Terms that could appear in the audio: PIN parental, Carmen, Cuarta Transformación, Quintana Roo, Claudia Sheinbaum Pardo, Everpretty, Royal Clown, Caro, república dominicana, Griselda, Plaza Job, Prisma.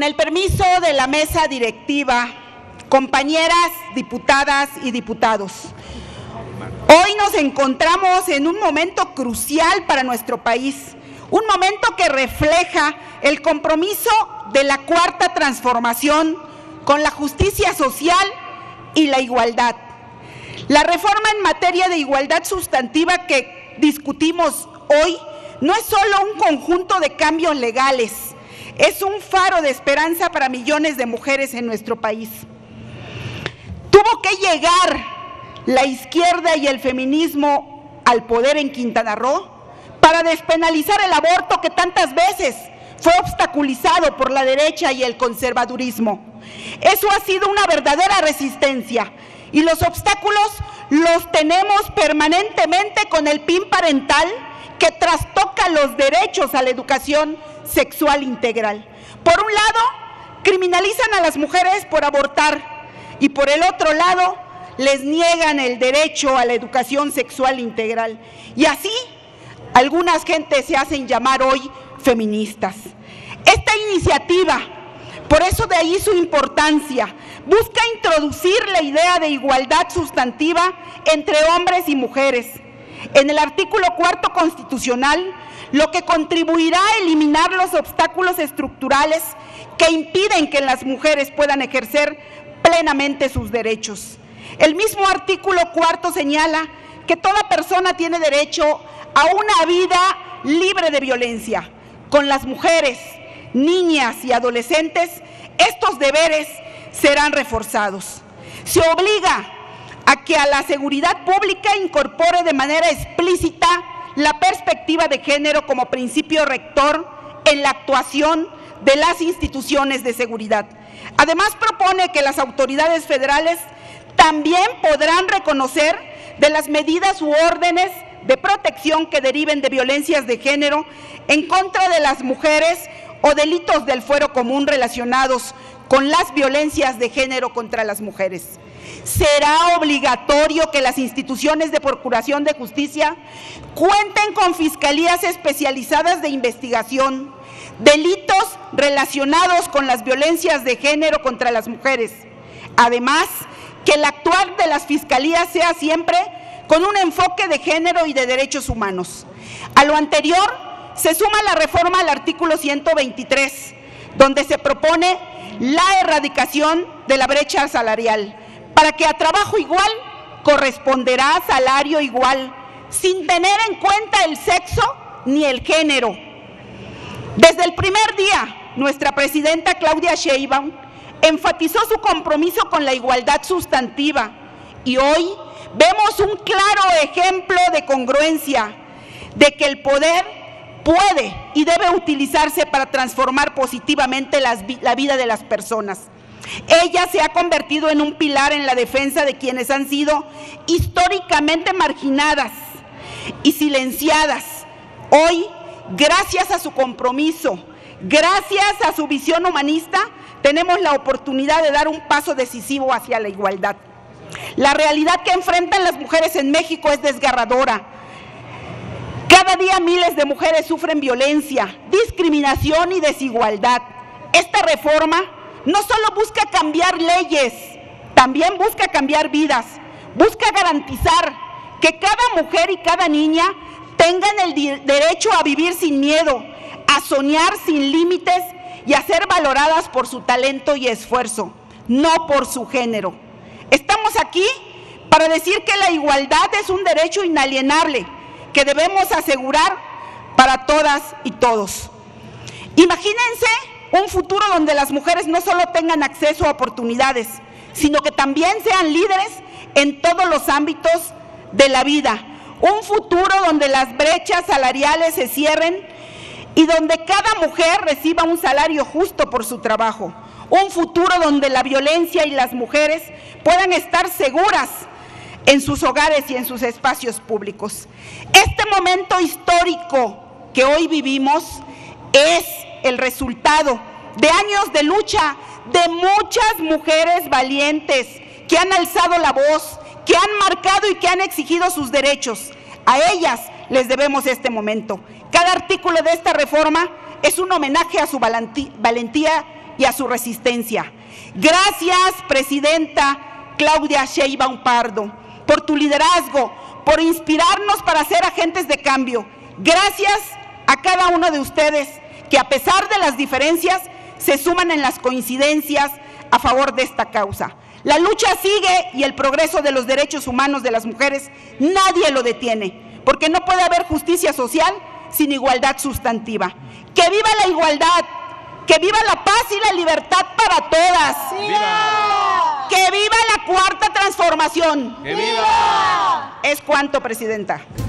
Con el permiso de la mesa directiva, compañeras diputadas y diputados, hoy nos encontramos en un momento crucial para nuestro país, un momento que refleja el compromiso de la Cuarta Transformación con la justicia social y la igualdad. La reforma en materia de igualdad sustantiva que discutimos hoy no es solo un conjunto de cambios legales, es un faro de esperanza para millones de mujeres en nuestro país. Tuvo que llegar la izquierda y el feminismo al poder en Quintana Roo para despenalizar el aborto que tantas veces fue obstaculizado por la derecha y el conservadurismo. Eso ha sido una verdadera resistencia y los obstáculos los tenemos permanentemente con el PIN parental, que trastoca los derechos a la educación sexual integral. Por un lado, criminalizan a las mujeres por abortar y por el otro lado, les niegan el derecho a la educación sexual integral. Y así, algunas gentes se hacen llamar hoy feministas. Esta iniciativa, por eso de ahí su importancia, busca introducir la idea de igualdad sustantiva entre hombres y mujeres en el artículo 4 constitucional, lo que contribuirá a eliminar los obstáculos estructurales que impiden que las mujeres puedan ejercer plenamente sus derechos. El mismo artículo 4 señala que toda persona tiene derecho a una vida libre de violencia. Con las mujeres, niñas y adolescentes, estos deberes serán reforzados. Se obliga a que a la seguridad pública incorpore de manera explícita la perspectiva de género como principio rector en la actuación de las instituciones de seguridad. Además, propone que las autoridades federales también podrán reconocer de las medidas u órdenes de protección que deriven de violencias de género en contra de las mujeres o delitos del fuero común relacionados con las violencias de género contra las mujeres. Será obligatorio que las instituciones de procuración de justicia cuenten con fiscalías especializadas de investigación, delitos relacionados con las violencias de género contra las mujeres. Además, que el actuar de las fiscalías sea siempre con un enfoque de género y de derechos humanos. A lo anterior se suma la reforma al artículo 123, donde se propone la erradicación de la brecha salarial, para que a trabajo igual corresponderá salario igual, sin tener en cuenta el sexo ni el género. Desde el primer día, nuestra presidenta Claudia Sheinbaum enfatizó su compromiso con la igualdad sustantiva y hoy vemos un claro ejemplo de congruencia, de que el poder puede y debe utilizarse para transformar positivamente la vida de las personas. Ella se ha convertido en un pilar en la defensa de quienes han sido históricamente marginadas y silenciadas. Hoy, gracias a su compromiso, gracias a su visión humanista, tenemos la oportunidad de dar un paso decisivo hacia la igualdad. La realidad que enfrentan las mujeres en México es desgarradora. Cada día miles de mujeres sufren violencia, discriminación y desigualdad. Esta reforma no solo busca cambiar leyes, también busca cambiar vidas, busca garantizar que cada mujer y cada niña tengan el derecho a vivir sin miedo, a soñar sin límites y a ser valoradas por su talento y esfuerzo, no por su género. Estamos aquí para decir que la igualdad es un derecho inalienable que debemos asegurar para todas y todos. Imagínense un futuro donde las mujeres no solo tengan acceso a oportunidades, sino que también sean líderes en todos los ámbitos de la vida. Un futuro donde las brechas salariales se cierren y donde cada mujer reciba un salario justo por su trabajo. Un futuro donde la violencia y las mujeres puedan estar seguras en sus hogares y en sus espacios públicos. Este momento histórico que hoy vivimos es el resultado de años de lucha de muchas mujeres valientes que han alzado la voz, que han marcado y que han exigido sus derechos. A ellas les debemos este momento. Cada artículo de esta reforma es un homenaje a su valentía y a su resistencia. Gracias, presidenta Claudia Sheinbaum Pardo, por tu liderazgo, por inspirarnos para ser agentes de cambio. Gracias a cada uno de ustedes que, a pesar de las diferencias, se suman en las coincidencias a favor de esta causa. La lucha sigue y el progreso de los derechos humanos de las mujeres nadie lo detiene, porque no puede haber justicia social sin igualdad sustantiva. ¡Que viva la igualdad! ¡Que viva la paz y la libertad para todas! ¡Viva! ¡Que viva la Cuarta Transformación! ¡Que viva! Es cuanto, presidenta.